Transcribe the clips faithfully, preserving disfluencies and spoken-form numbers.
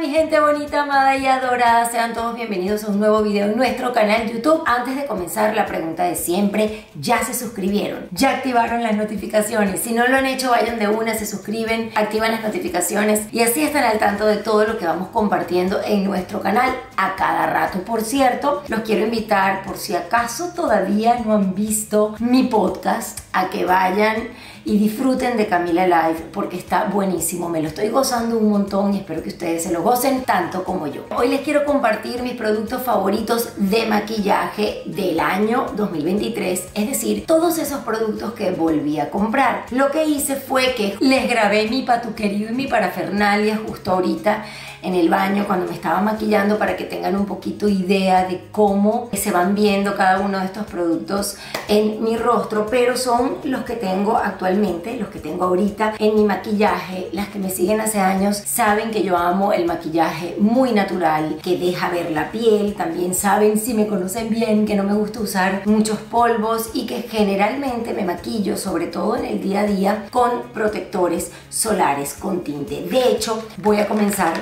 mi gente bonita, amada y adorada, sean todos bienvenidos a un nuevo video en nuestro canal YouTube. Antes de comenzar, la pregunta de siempre: ¿ya se suscribieron? ¿Ya activaron las notificaciones? Si no lo han hecho, vayan de una, se suscriben, activan las notificaciones y así están al tanto de todo lo que vamos compartiendo en nuestro canal a cada rato. Por cierto, los quiero invitar, por si acaso todavía no han visto mi podcast, a que vayan y disfruten de Camila Life, porque está buenísimo, me lo estoy gozando un montón y espero que ustedes se lo gocen tanto como yo. Hoy les quiero compartir mis productos favoritos de maquillaje del año dos mil veintitrés, es decir, todos esos productos que volví a comprar. Lo que hice fue que les grabé mi patuquerío y mi parafernalia justo ahorita en el baño cuando me estaba maquillando, para que tengan un poquito idea de cómo se van viendo cada uno de estos productos en mi rostro, pero son los que tengo actualmente, los que tengo ahorita en mi maquillaje. Las que me siguen hace años saben que yo amo el maquillaje muy natural, que deja ver la piel. También saben, si me conocen bien, que no me gusta usar muchos polvos y que generalmente me maquillo, sobre todo en el día a día, con protectores solares con tinte. De hecho, voy a comenzar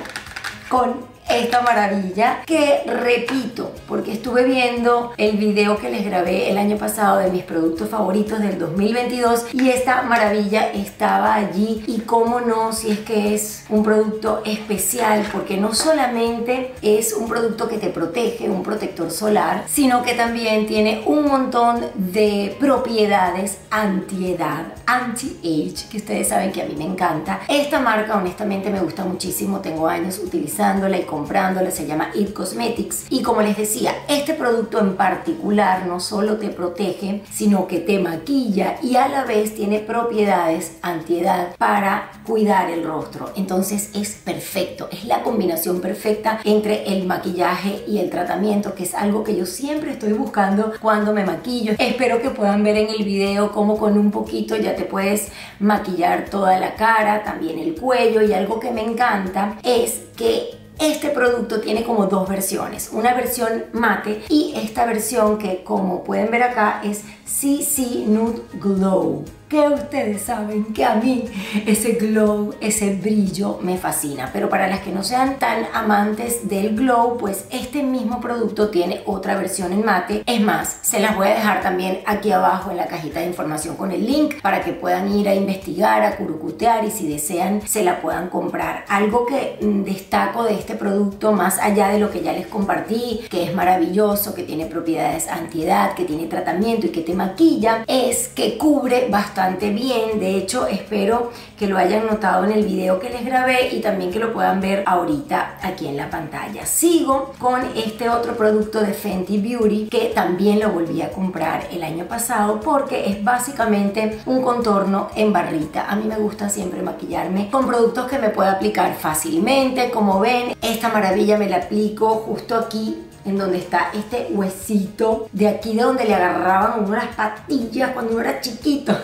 con esta maravilla que repito porque estuve viendo el video que les grabé el año pasado de mis productos favoritos del dos mil veintidós y esta maravilla estaba allí. Y cómo no, si es que es un producto especial, porque no solamente es un producto que te protege, un protector solar, sino que también tiene un montón de propiedades antiedad, anti-age, que ustedes saben que a mí me encanta. Esta marca honestamente me gusta muchísimo, tengo años utilizándola y comprándola, se llama It Cosmetics. Y como les decía, este producto en particular no solo te protege, sino que te maquilla y a la vez tiene propiedades antiedad para cuidar el rostro. Entonces es perfecto, es la combinación perfecta entre el maquillaje y el tratamiento, que es algo que yo siempre estoy buscando cuando me maquillo. Espero que puedan ver en el video cómo con un poquito ya te puedes maquillar toda la cara, también el cuello. Y algo que me encanta es que este producto tiene como dos versiones, una versión mate y esta versión que, como pueden ver acá, es C C Nude Glow. Que ustedes saben que a mí ese glow, ese brillo me fascina. Pero para las que no sean tan amantes del glow, pues este mismo producto tiene otra versión en mate. Es más, se las voy a dejar también aquí abajo en la cajita de información con el link para que puedan ir a investigar, a curucutear, y si desean se la puedan comprar. Algo que destaco de este producto, más allá de lo que ya les compartí, que es maravilloso, que tiene propiedades antiedad, que tiene tratamiento y que te maquilla, es que cubre bastante bien. De hecho, espero que lo hayan notado en el video que les grabé y también que lo puedan ver ahorita aquí en la pantalla. Sigo con este otro producto de Fenty Beauty, que también lo volví a comprar el año pasado, porque es básicamente un contorno en barrita. A mí me gusta siempre maquillarme con productos que me pueda aplicar fácilmente. Como ven, esta maravilla me la aplico justo aquí en donde está este huesito, de aquí de donde le agarraban unas patillas cuando uno era chiquito.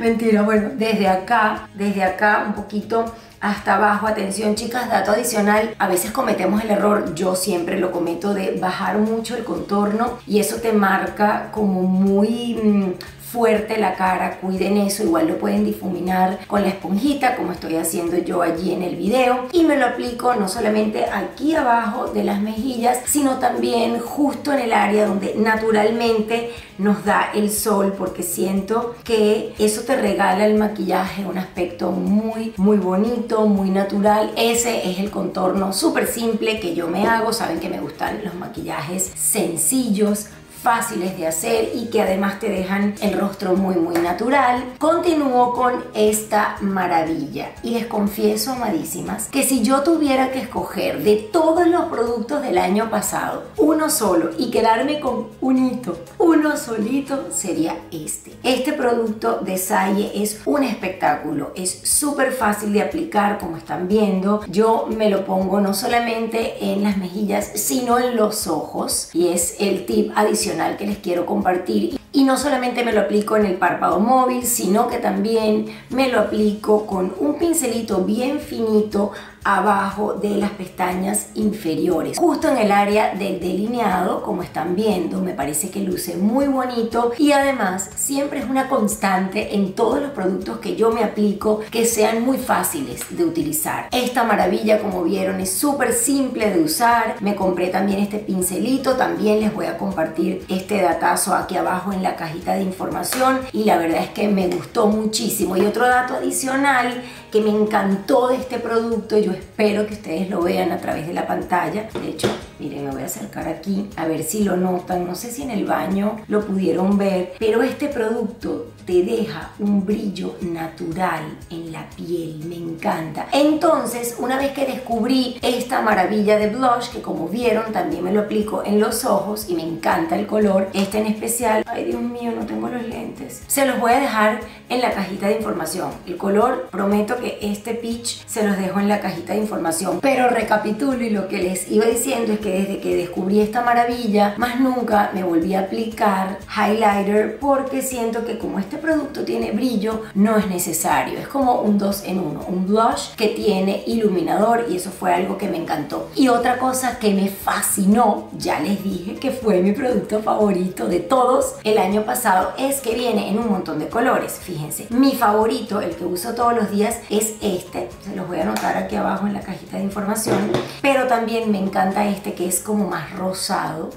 Mentira, bueno, desde acá, desde acá un poquito hasta abajo. Atención, chicas, dato adicional: a veces cometemos el error, yo siempre lo cometo, de bajar mucho el contorno y eso te marca como muy mmm, fuerte la cara. Cuiden eso. Igual lo pueden difuminar con la esponjita, como estoy haciendo yo allí en el video, y me lo aplico no solamente aquí abajo de las mejillas, sino también justo en el área donde naturalmente nos da el sol, porque siento que eso te regala el maquillaje un aspecto muy muy bonito, muy natural. Ese es el contorno súper simple que yo me hago. Saben que me gustan los maquillajes sencillos, fáciles de hacer y que además te dejan el rostro muy muy natural. Continúo con esta maravilla y les confieso, amadísimas, que si yo tuviera que escoger de todos los productos del año pasado uno solo y quedarme con unito, uno solito, sería este. Este producto de Saie es un espectáculo, es súper fácil de aplicar, como están viendo. Yo me lo pongo no solamente en las mejillas, sino en los ojos, y es el tip adicional que les quiero compartir. Y no solamente me lo aplico en el párpado móvil, sino que también me lo aplico con un pincelito bien finito abajo de las pestañas inferiores, justo en el área del delineado, como están viendo. Me parece que luce muy bonito y además siempre es una constante en todos los productos que yo me aplico, que sean muy fáciles de utilizar. Esta maravilla, como vieron, es súper simple de usar. Me compré también este pincelito, también les voy a compartir este datazo aquí abajo en la cajita de información, y la verdad es que me gustó muchísimo. Y otro dato adicional que me encantó de este producto, yo espero que ustedes lo vean a través de la pantalla, de hecho, miren, me voy a acercar aquí a ver si lo notan, no sé si en el baño lo pudieron ver, pero este producto te deja un brillo natural en la piel, me encanta. Entonces, una vez que descubrí esta maravilla de blush, que como vieron también me lo aplico en los ojos y me encanta el color, este en especial, ay Dios mío, no tengo los lentes, se los voy a dejar en la cajita de información, el color, prometo que este peach se los dejo en la cajita de información. Pero recapitulo, y lo que les iba diciendo es que desde que descubrí esta maravilla, más nunca me volví a aplicar highlighter, porque siento que como este Este producto tiene brillo, no es necesario, es como un dos en uno, un blush que tiene iluminador, y eso fue algo que me encantó. Y otra cosa que me fascinó, ya les dije que fue mi producto favorito de todos el año pasado, es que viene en un montón de colores. Fíjense, mi favorito, el que uso todos los días, es este, se los voy a anotar aquí abajo en la cajita de información, pero también me encanta este que es como más rosado,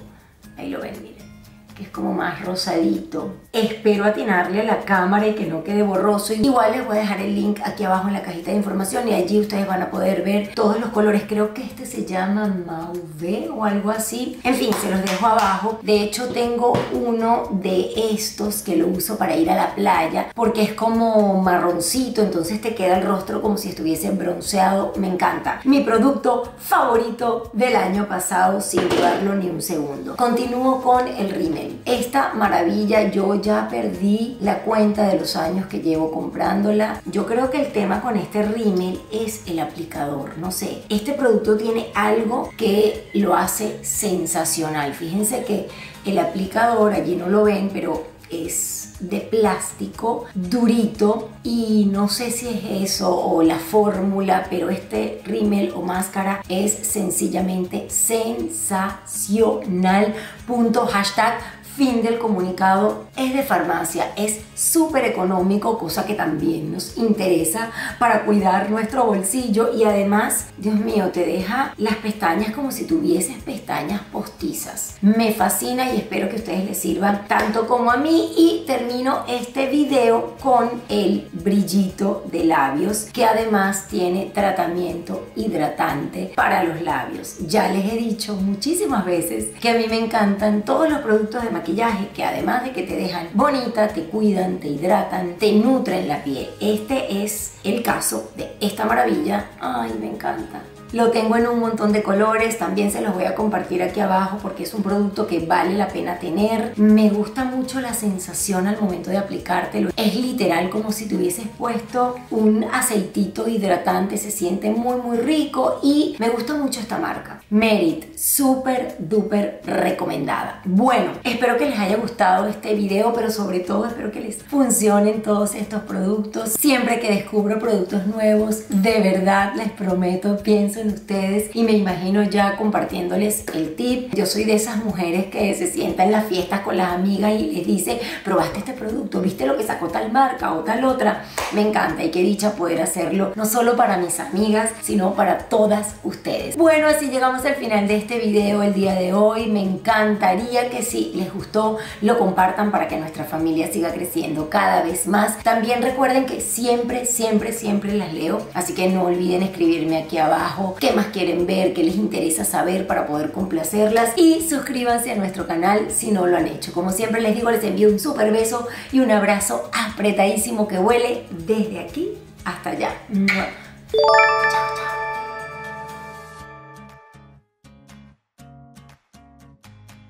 ahí lo ven, miren, que es como más rosadito. Espero atinarle a la cámara y que no quede borroso. Igual les voy a dejar el link aquí abajo en la cajita de información y allí ustedes van a poder ver todos los colores. Creo que este se llama Mauve o algo así. En fin, se los dejo abajo. De hecho, tengo uno de estos que lo uso para ir a la playa porque es como marroncito, entonces te queda el rostro como si estuviese bronceado. Me encanta. Mi producto favorito del año pasado, sin dudarlo ni un segundo. Continúo con el rímel. Esta maravilla, yo ya perdí la cuenta de los años que llevo comprándola. Yo creo que el tema con este rímel es el aplicador, no sé. Este producto tiene algo que lo hace sensacional. Fíjense que el aplicador, allí no lo ven, pero es de plástico durito, y no sé si es eso o la fórmula, pero este rímel o máscara es sencillamente sensacional. Punto, hashtag fin del comunicado. Es de farmacia, es súper económico, cosa que también nos interesa para cuidar nuestro bolsillo, y además, Dios mío, te deja las pestañas como si tuvieses pestañas postizas. Me fascina y espero que a ustedes les sirva tanto como a mí. Y termino este video con el brillito de labios, que además tiene tratamiento hidratante para los labios. Ya les he dicho muchísimas veces que a mí me encantan todos los productos de maquillaje que además de que te dejan bonita, te cuidan, te hidratan, te nutren la piel. Este es el caso de esta maravilla. Ay, me encanta. Lo tengo en un montón de colores, también se los voy a compartir aquí abajo porque es un producto que vale la pena tener. Me gusta mucho la sensación al momento de aplicártelo. Es literal como si te hubieses puesto un aceitito hidratante, se siente muy muy rico y me gusta mucho esta marca. Merit, súper duper recomendada. Bueno, espero que les haya gustado este video, pero sobre todo espero que les funcionen todos estos productos. Siempre que descubro productos nuevos, de verdad les prometo, pienso en ustedes y me imagino ya compartiéndoles el tip. Yo soy de esas mujeres que se sientan en las fiestas con las amigas y les dice, probaste este producto, viste lo que sacó tal marca o tal otra. Me encanta y qué dicha poder hacerlo, no solo para mis amigas, sino para todas ustedes. Bueno, así llegamos al final de este video el día de hoy. Me encantaría que si les gustó lo compartan para que nuestra familia siga creciendo cada vez más. También recuerden que siempre, siempre, siempre las leo, así que no olviden escribirme aquí abajo qué más quieren ver, qué les interesa saber para poder complacerlas, y suscríbanse a nuestro canal si no lo han hecho. Como siempre les digo, les envío un súper beso y un abrazo apretadísimo que huele desde aquí hasta allá. Chao, chao.